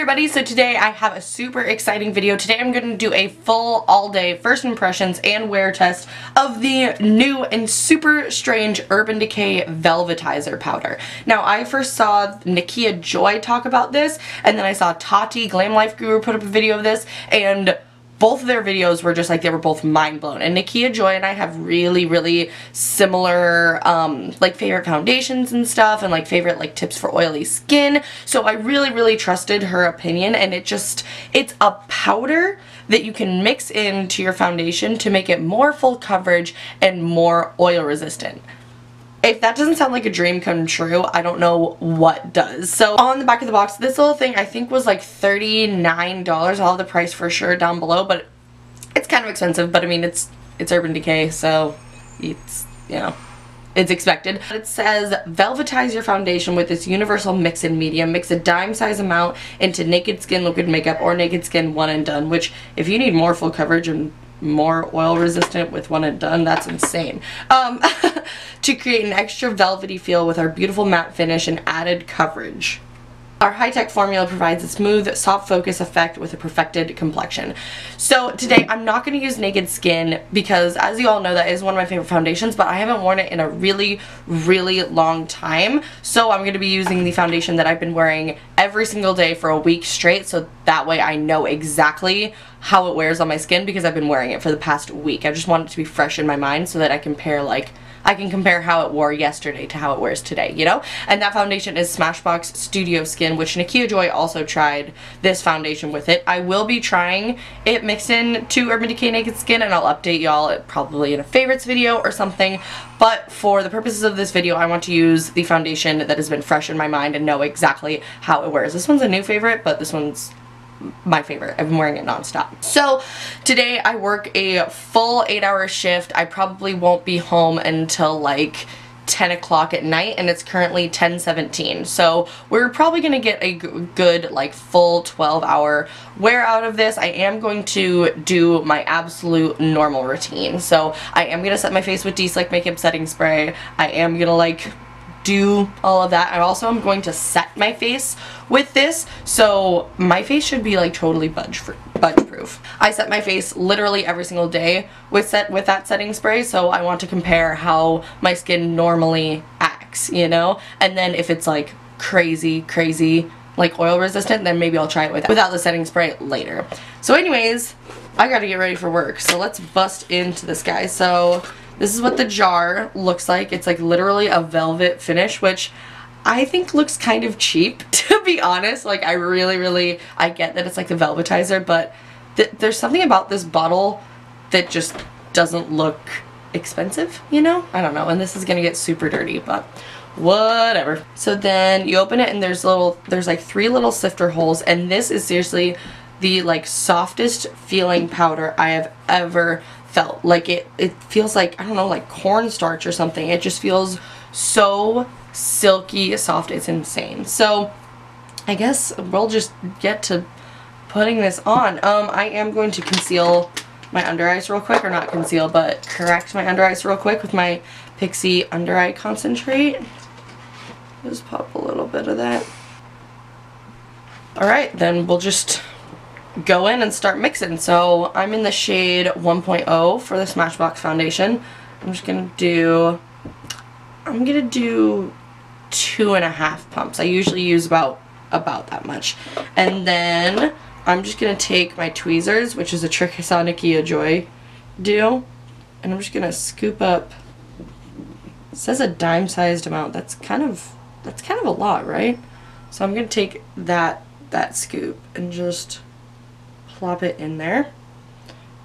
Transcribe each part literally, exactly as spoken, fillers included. everybody, so today I have a super exciting video. Today I'm going to do a full all-day first impressions and wear test of the new and super strange Urban Decay Velvetizer powder. Now I first saw Nikkia Joy talk about this, and then I saw Tati, Glam Life Guru, put up a video of this, and both of their videos were just like, they were both mind blown. And Nikkia Joy and I have really, really similar, um, like favorite foundations and stuff, and like favorite like tips for oily skin. So I really, really trusted her opinion, and it just, it's a powder that you can mix into your foundation to make it more full coverage and more oil resistant. If that doesn't sound like a dream come true, I don't know what does. So on the back of the box, this little thing I think was like thirty-nine dollars. I'll have the price for sure down below, but it's kind of expensive. But I mean, it's it's Urban Decay, so it's, you know, it's expected. It says, velvetize your foundation with this universal mix and medium. Mix a dime size amount into Naked Skin Liquid Makeup or Naked Skin One and Done, which if you need more full coverage and more oil resistant with One and Done, that's insane. Um, to create an extra velvety feel with our beautiful matte finish and added coverage. Our high-tech formula provides a smooth, soft focus effect with a perfected complexion. So today I'm not going to use Naked Skin because, as you all know, that is one of my favorite foundations, but I haven't worn it in a really, really long time. So I'm going to be using the foundation that I've been wearing every single day for a week straight, so that way I know exactly how it wears on my skin, because I've been wearing it for the past week. I just want it to be fresh in my mind so that I compare, like, I can compare how it wore yesterday to how it wears today, you know? And that foundation is Smashbox Studio Skin, which Nikkia Joy also tried this foundation with it. I will be trying it mixed in to Urban Decay Naked Skin, and I'll update y'all probably in a favorites video or something. But for the purposes of this video, I want to use the foundation that has been fresh in my mind and know exactly how it wears. This one's a new favorite, but this one's my favorite. I've been wearing it nonstop. So today I work a full eight hour shift. I probably won't be home until like ten o'clock at night, and it's currently ten seventeen. So we're probably going to get a good like full twelve hour wear out of this. I am going to do my absolute normal routine. So I am going to set my face with D-slick makeup setting spray. I am going to like do all of that. I also am going to set my face with this, so my face should be like totally budge budge proof. I set my face literally every single day with set with that setting spray, so I want to compare how my skin normally acts, you know? And then if it's like crazy, crazy like oil resistant, then maybe I'll try it with without the setting spray later. So anyways, I gotta get ready for work, so let's bust into this guy. So this is what the jar looks like. It's like literally a velvet finish, which I think looks kind of cheap, to be honest. Like I really, really, I get that it's like the velvetizer, but th there's something about this bottle that just doesn't look expensive, you know? I don't know, and this is gonna get super dirty, but whatever. So then you open it, and there's little, there's like three little sifter holes, and this is seriously the like softest feeling powder I have ever felt. Like it it feels like, I don't know, like cornstarch or something. It just feels so silky soft, it's insane. So I guess we'll just get to putting this on. um I am going to conceal my under eyes real quick, or not conceal, but correct my under eyes real quick with my Pixie under eye concentrate. Just pop a little bit of that. All right, then we'll just go in and start mixing. So I'm in the shade one point oh for the Smashbox foundation. I'm just gonna do, I'm gonna do two and a half pumps. I usually use about about that much, and then I'm just gonna take my tweezers, which is a trick I saw Nikkia Joy do, and I'm just gonna scoop up. It says a dime-sized amount. That's kind of that's kind of a lot, right? So I'm gonna take that that scoop and just plop it in there,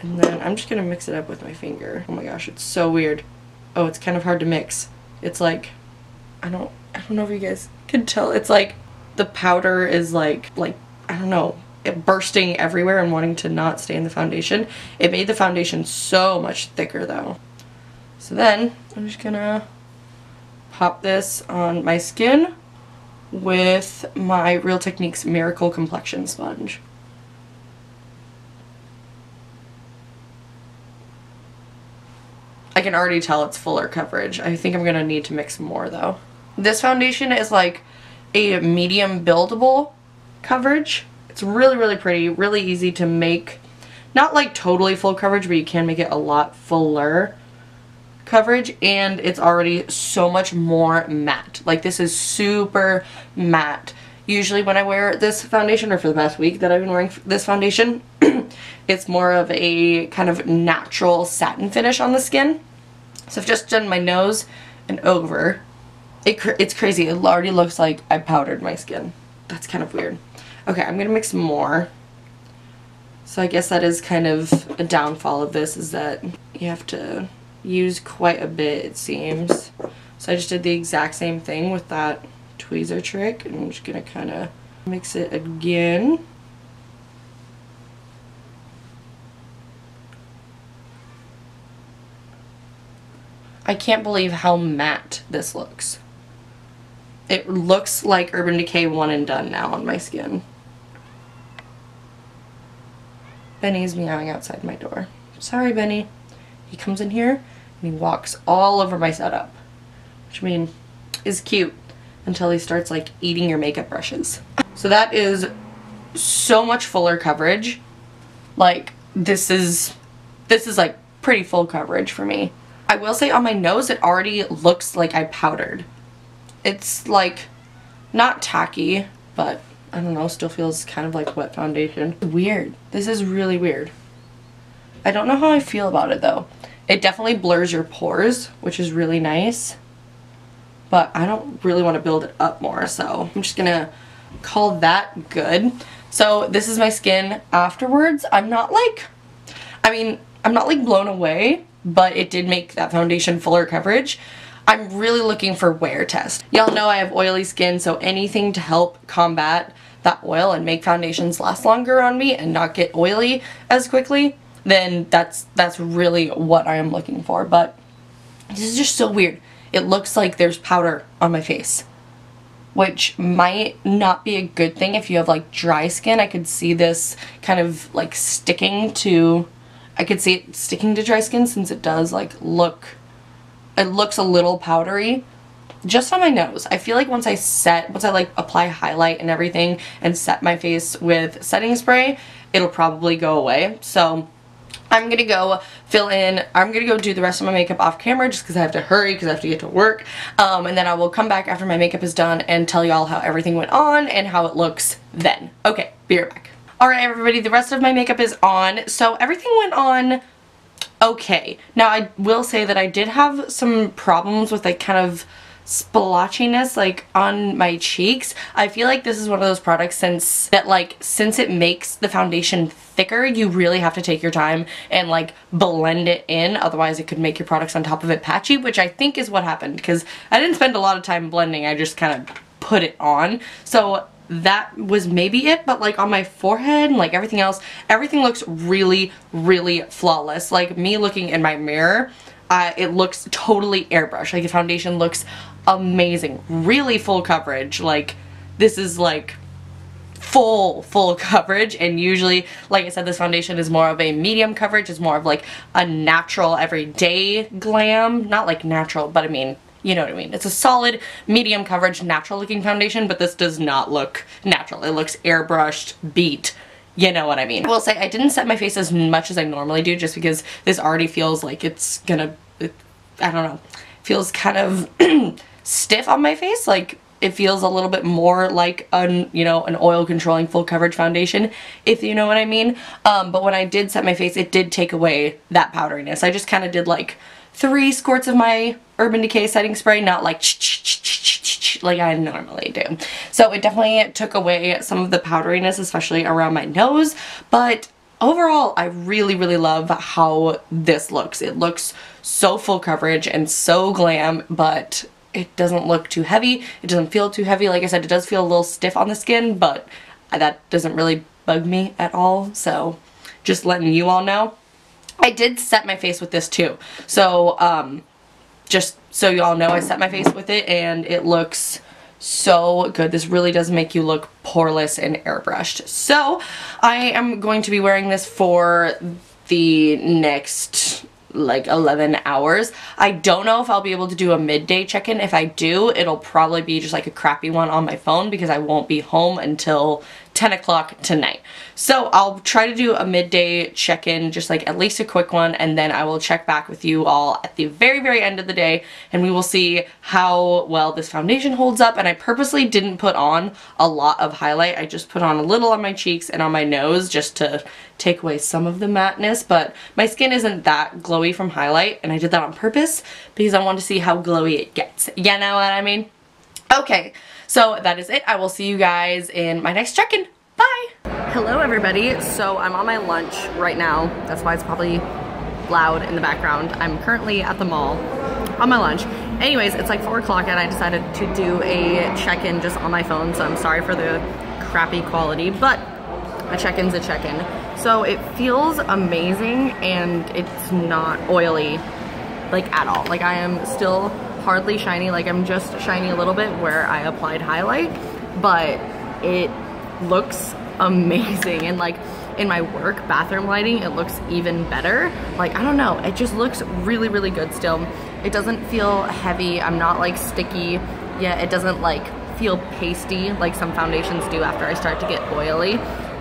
and then I'm just gonna mix it up with my finger. Oh my gosh, it's so weird. Oh, it's kind of hard to mix. It's like, I don't I don't know if you guys can tell, it's like the powder is like like I don't know, it bursting everywhere and wanting to not stay in the foundation. It made the foundation so much thicker though. So then I'm just gonna pop this on my skin with my Real Techniques Miracle Complexion Sponge. I can already tell it's fuller coverage. I think I'm gonna need to mix more though. This foundation is like a medium buildable coverage. It's really, really pretty, really easy to make. Not like totally full coverage, but you can make it a lot fuller coverage, and it's already so much more matte. Like, this is super matte. Usually when I wear this foundation, or for the past week that I've been wearing this foundation, it's more of a kind of natural satin finish on the skin. So I've just done my nose and over. It cr it's crazy. It already looks like I powdered my skin. That's kind of weird. Okay, I'm going to mix more. So I guess that is kind of a downfall of this, is that you have to use quite a bit, it seems. So I just did the exact same thing with that tweezer trick, and I'm just gonna kind of mix it again. I can't believe how matte this looks. It looks like Urban Decay one and done now on my skin. Benny's meowing outside my door. Sorry, Benny. He comes in here and he walks all over my setup, which I mean is cute, until he starts like eating your makeup brushes. So that is so much fuller coverage. Like, this is this is like pretty full coverage for me. I will say on my nose it already looks like I powdered. It's like not tacky, but I don't know, still feels kind of like wet foundation. Weird. This is really weird. I don't know how I feel about it though. It definitely blurs your pores, which is really nice. But I don't really want to build it up more, so I'm just gonna call that good. So this is my skin afterwards. I'm not like, I mean, I'm not like blown away, but it did make that foundation fuller coverage. I'm really looking for wear test. Y'all know I have oily skin, so anything to help combat that oil and make foundations last longer on me and not get oily as quickly, then that's that's really what I am looking for. But this is just so weird. It looks like there's powder on my face, which might not be a good thing if you have like dry skin. I could see this kind of like sticking to, I could see it sticking to dry skin, since it does like look, it looks a little powdery just on my nose. I feel like once I set, once I like apply highlight and everything and set my face with setting spray, it'll probably go away. So I'm gonna go fill in, I'm gonna go do the rest of my makeup off camera, just because I have to hurry because I have to get to work, um, and then I will come back after my makeup is done and tell y'all how everything went on and how it looks then. Okay, be right back. Alright everybody, the rest of my makeup is on. So everything went on okay. Now I will say that I did have some problems with like kind of splotchiness like on my cheeks. I feel like this is one of those products since that like since it makes the foundation thicker, you really have to take your time and like blend it in, otherwise it could make your products on top of it patchy, which I think is what happened, because I didn't spend a lot of time blending. I just kind of put it on, so that was maybe it. But like on my forehead and like everything else, everything looks really, really flawless. Like me looking in my mirror, Uh, it looks totally airbrushed. Like the foundation looks amazing. Really full coverage. Like this is like full, full coverage. And usually, like I said, this foundation is more of a medium coverage. It's more of like a natural everyday glam. Not like natural, but I mean, you know what I mean. It's a solid medium coverage, natural looking foundation, but this does not look natural. It looks airbrushed, beat. You know what I mean. I will say I didn't set my face as much as I normally do, just because this already feels like it's gonna, it, I don't know, feels kind of stiff on my face. Like it feels a little bit more like an, you know, an oil controlling full coverage foundation, if you know what I mean. Um, but when I did set my face, it did take away that powderiness. I just kind of did like three squirts of my Urban Decay setting spray, not like like I normally do. So it definitely took away some of the powderiness, especially around my nose. But overall, I really, really love how this looks. It looks so full coverage and so glam, but it doesn't look too heavy. It doesn't feel too heavy. Like I said, it does feel a little stiff on the skin, but that doesn't really bug me at all. So just letting you all know. I did set my face with this too. So, um, just so y'all know, I set my face with it and it looks so good. This really does make you look poreless and airbrushed. So I am going to be wearing this for the next like eleven hours. I don't know if I'll be able to do a midday check-in. If I do, it'll probably be just like a crappy one on my phone, because I won't be home until ten o'clock tonight. So I'll try to do a midday check-in, just like at least a quick one, and then I will check back with you all at the very, very end of the day, and we will see how well this foundation holds up. And I purposely didn't put on a lot of highlight. I just put on a little on my cheeks and on my nose just to take away some of the matteness, but my skin isn't that glowy from highlight, and I did that on purpose because I want to see how glowy it gets. You know what I mean? Okay, so that is it. I will see you guys in my next check-in. Bye! Hello everybody. So I'm on my lunch right now. That's why it's probably loud in the background. I'm currently at the mall on my lunch. Anyways, it's like four o'clock and I decided to do a check-in just on my phone, so I'm sorry for the crappy quality, but a check-in's a check-in. So it feels amazing and it's not oily like at all. Like I am still hardly shiny, like I'm just shiny a little bit where I applied highlight, but it looks amazing. And like in my work bathroom lighting, it looks even better. Like I don't know, it just looks really, really good still. It doesn't feel heavy. I'm not like sticky yet. It doesn't like feel pasty like some foundations do after I start to get oily.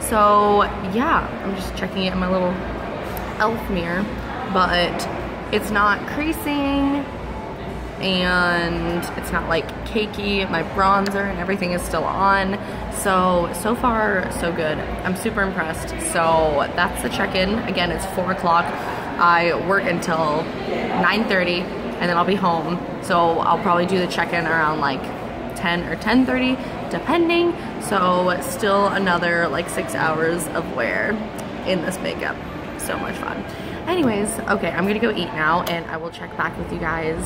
So yeah, I'm just checking it in my little elf mirror, but it's not creasing and it's not like cakey. My bronzer and everything is still on, so so far so good. I'm super impressed. So that's the check-in. Again, it's four o'clock. I work until nine thirty and then I'll be home, so I'll probably do the check-in around like ten or ten thirty depending. So still another like six hours of wear in this makeup. So much fun. Anyways, okay, I'm gonna go eat now and I will check back with you guys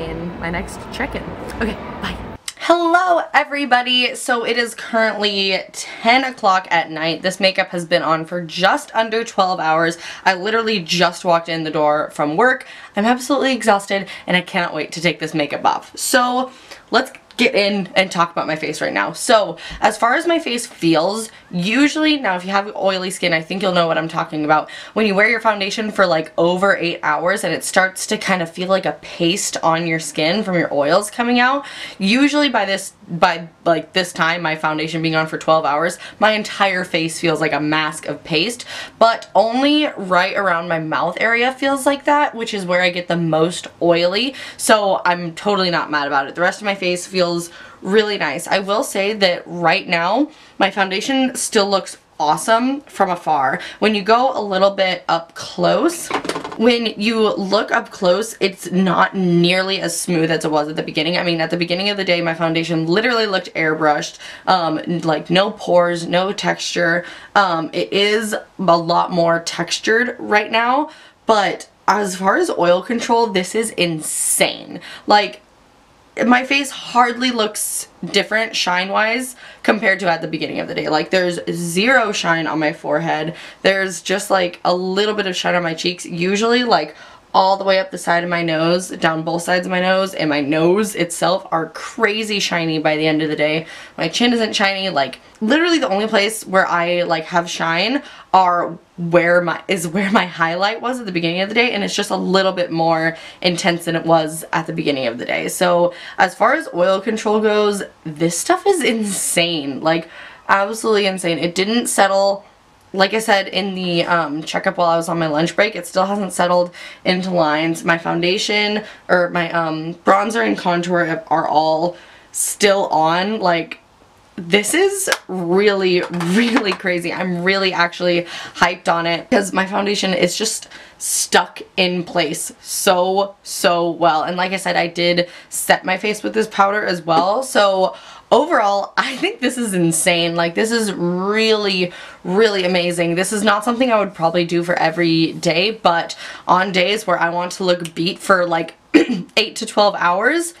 in my next check-in. Okay, bye. Hello everybody. So it is currently ten o'clock at night. This makeup has been on for just under twelve hours. I literally just walked in the door from work. I'm absolutely exhausted and I cannot wait to take this makeup off. So let's get in and talk about my face right now. So as far as my face feels, usually, now if you have oily skin, I think you'll know what I'm talking about. When you wear your foundation for like over eight hours and it starts to kind of feel like a paste on your skin from your oils coming out, usually by this, by like this time, my foundation being on for twelve hours, my entire face feels like a mask of paste, but only right around my mouth area feels like that, which is where I get the most oily. So I'm totally not mad about it. The rest of my face feels really nice. I will say that right now my foundation still looks awesome from afar. When you go a little bit up close, when you look up close, it's not nearly as smooth as it was at the beginning. I mean, at the beginning of the day, my foundation literally looked airbrushed, um, like no pores, no texture. Um, it is a lot more textured right now, but as far as oil control, this is insane. Like, my face hardly looks different shine-wise compared to at the beginning of the day. Like, there's zero shine on my forehead. There's just, like, a little bit of shine on my cheeks. Usually, like, all the way up the side of my nose, down both sides of my nose, and my nose itself are crazy shiny by the end of the day. My chin isn't shiny. Like, literally the only place where I, like, have shine are where my, is where my highlight was at the beginning of the day, and it's just a little bit more intense than it was at the beginning of the day. So as far as oil control goes, this stuff is insane. Like, absolutely insane. It didn't settle. Like I said in the um, checkup while I was on my lunch break, it still hasn't settled into lines. My foundation, or my um, bronzer and contour are all still on. Like, this is really, really crazy. I'm really actually hyped on it because my foundation is just stuck in place so, so well. And like I said, I did set my face with this powder as well. So overall, I think this is insane. Like, this is really, really amazing. This is not something I would probably do for every day, but on days where I want to look beat for like eight to twelve hours,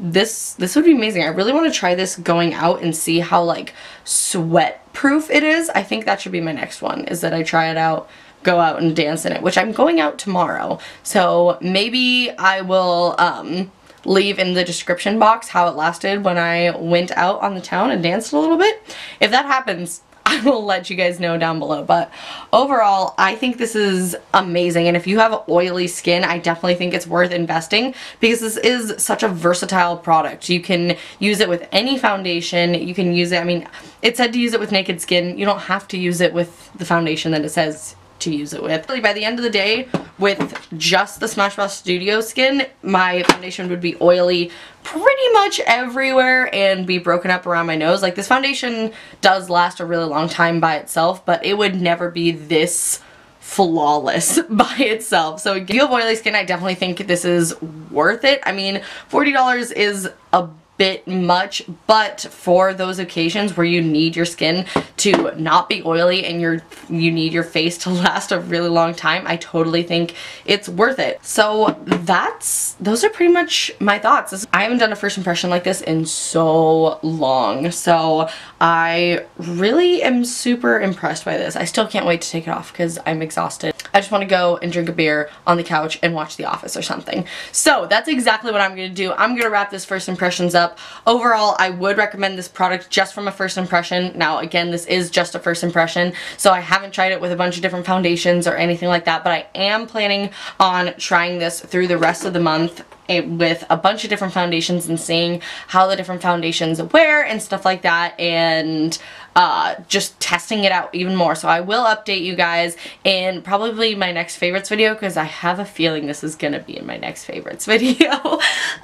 this this would be amazing. I really want to try this going out and see how like sweat proof it is. I think that should be my next one, is that I try it out, go out and dance in it, which I'm going out tomorrow. So maybe I will um leave in the description box how it lasted when I went out on the town and danced a little bit. If that happens, I will let you guys know down below. But overall, I think this is amazing. And if you have oily skin, I definitely think it's worth investing because this is such a versatile product. You can use it with any foundation. You can use it, I mean, it said to use it with Naked Skin. You don't have to use it with the foundation that it says to use it with. By the end of the day, with just the Smashbox Studio Skin, my foundation would be oily pretty much everywhere and be broken up around my nose. Like, this foundation does last a really long time by itself, but it would never be this flawless by itself. So if you have oily skin, I definitely think this is worth it. I mean, forty dollars is a bit much, but for those occasions where you need your skin to not be oily and you're you need your face to last a really long time, I totally think it's worth it. So that's those are pretty much my thoughts. This, I haven't done a first impression like this in so long, so I really am super impressed by this. I still can't wait to take it off because I'm exhausted. I just want to go and drink a beer on the couch and watch The Office or something. So that's exactly what I'm going to do. I'm going to wrap this first impressions up. Up. Overall, I would recommend this product just from a first impression. Now, again, this is just a first impression, so I haven't tried it with a bunch of different foundations or anything like that, but I am planning on trying this through the rest of the month with a bunch of different foundations and seeing how the different foundations wear and stuff like that, and uh, just testing it out even more. So I will update you guys in probably my next favorites video, because I have a feeling this is gonna be in my next favorites video.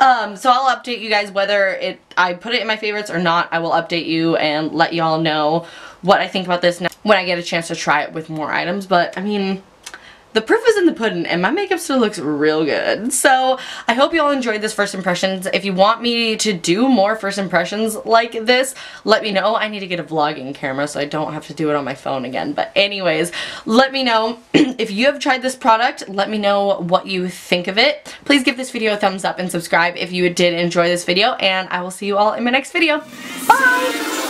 um, so I'll update you guys whether it I put it in my favorites or not. I will update you and let y'all know what I think about this when I get a chance to try it with more items. But I mean, the proof is in the pudding, and my makeup still looks real good. So I hope you all enjoyed this first impressions. If you want me to do more first impressions like this, let me know. I need to get a vlogging camera so I don't have to do it on my phone again. But anyways, let me know if you have tried this product. Let me know what you think of it. Please give this video a thumbs up and subscribe if you did enjoy this video, and I will see you all in my next video. Bye!